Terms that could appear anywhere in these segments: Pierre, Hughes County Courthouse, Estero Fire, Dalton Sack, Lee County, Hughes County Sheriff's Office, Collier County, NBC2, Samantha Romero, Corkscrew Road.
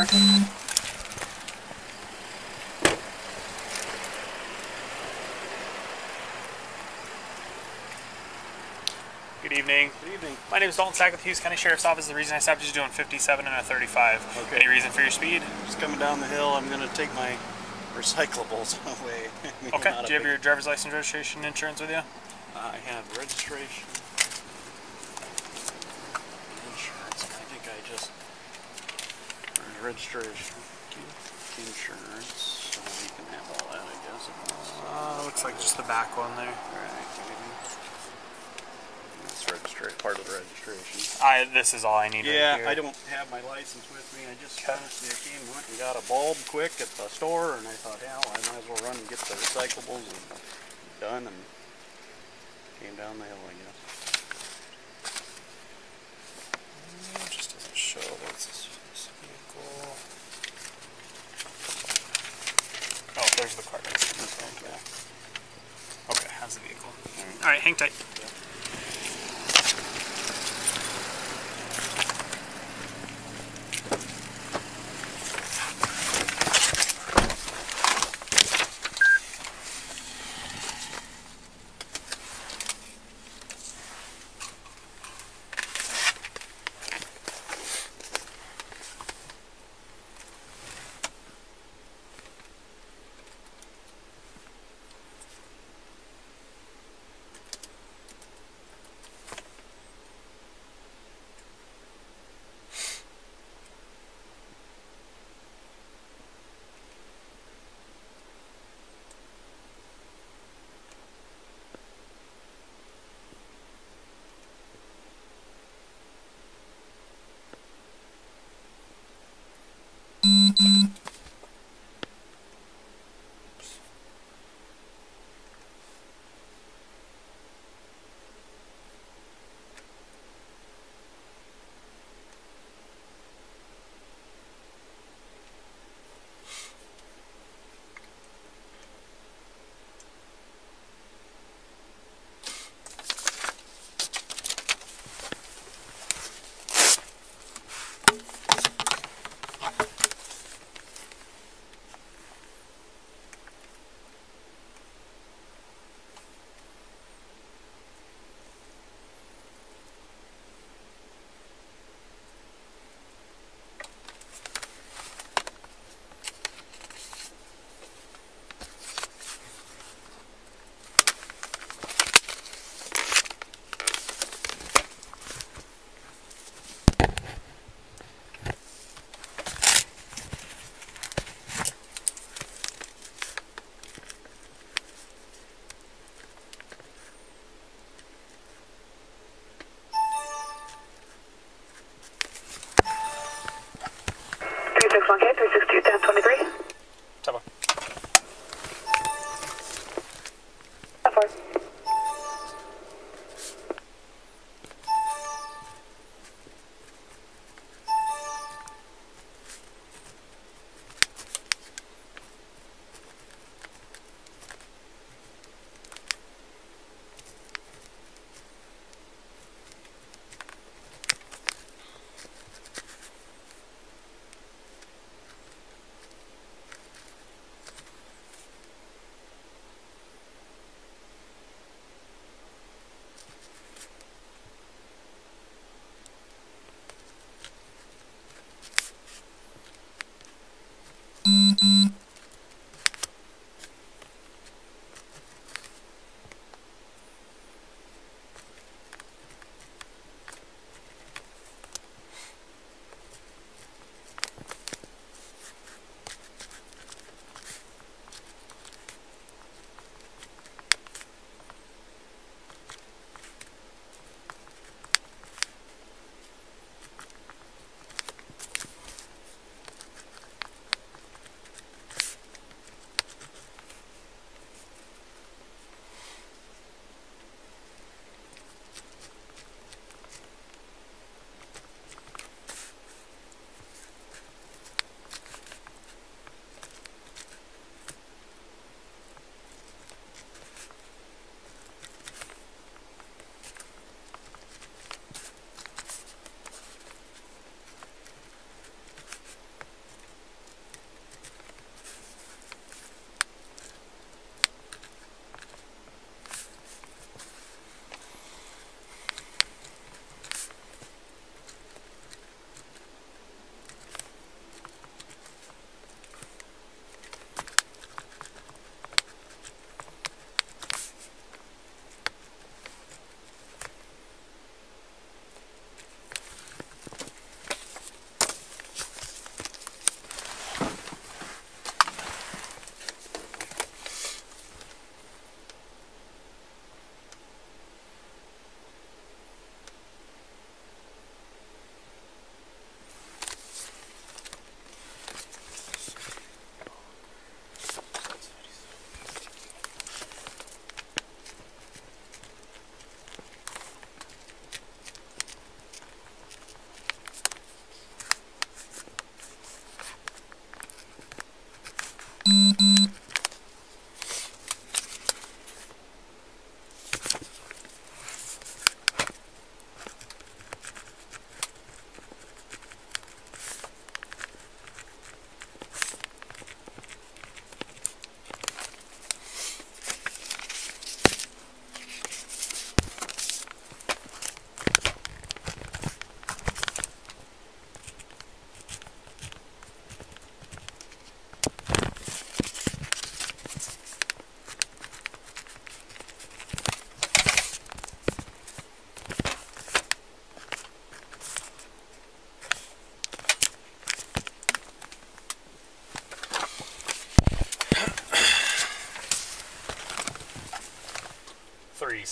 over. Good evening. Good evening. My name is Dalton Sack with Hughes County Sheriff's Office. The reason I stopped you is doing 57 and a 35. Okay. Any reason for your speed? Just coming down the hill. I'm going to take my recyclables away. Okay. Do you have your driver's license, registration, insurance with you? I have registration. Registration, insurance, so we can have all that, I guess. Looks like just the back one there. Alright, maybe. That's registration, part of the registration. This is all I need. Yeah, right here. I don't have my license with me. I just honestly I came and went and got a bulb quick at the store, and I thought, hell, I might as well run and get the recyclables and done, and came down the hill, I guess. It just doesn't show what's this. Oh, there's the card. Okay, how's the vehicle? Alright, hang tight. Yeah.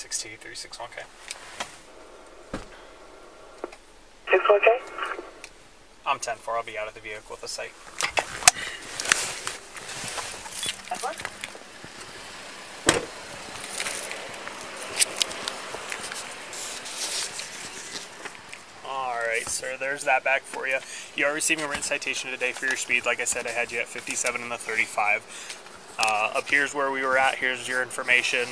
362, 361, okay. 6 okay? I'm 10-4, I'll be out of the vehicle with a sight. That's one? Alright, sir, there's that back for you. You are receiving a written citation today for your speed. Like I said, I had you at 57 in the 35. Up here's where we were at, here's your information,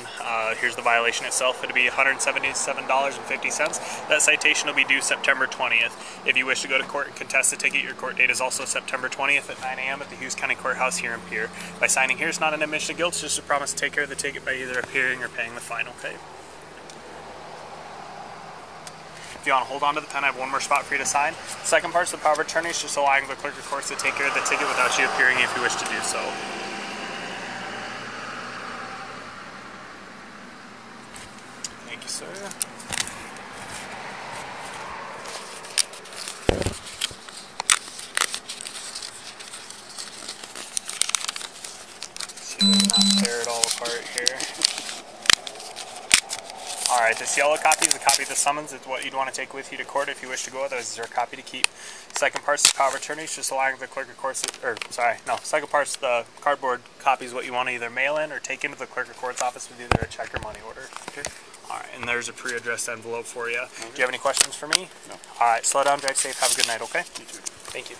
here's the violation itself. It'll be $177.50. That citation will be due September 20th. If you wish to go to court and contest the ticket, your court date is also September 20th at 9 a.m. at the Hughes County Courthouse here in Pierre. By signing here, it's not an admission of guilt, it's just a promise to take care of the ticket by either appearing or paying the fine, okay? If you want to hold on to the pen, I have one more spot for you to sign. The second part's the power of attorney, it's just allowing the clerk of courts to take care of the ticket without you appearing if you wish to do so. Thank you, sir. See if I can not tear it all apart here. Alright, this yellow copy is a copy of the summons. It's what you'd want to take with you to court if you wish to go. Otherwise, is there a copy to keep? Second part's the power of attorney. It's just allowing the clerk of courts, second part's the cardboard copy is what you want to either mail in or take into the clerk of court's office with either a check or money order. Okay. All right, and there's a pre-addressed envelope for you. Okay. Do you have any questions for me? No. All right, slow down, drive safe, have a good night, okay? You too. Thank you.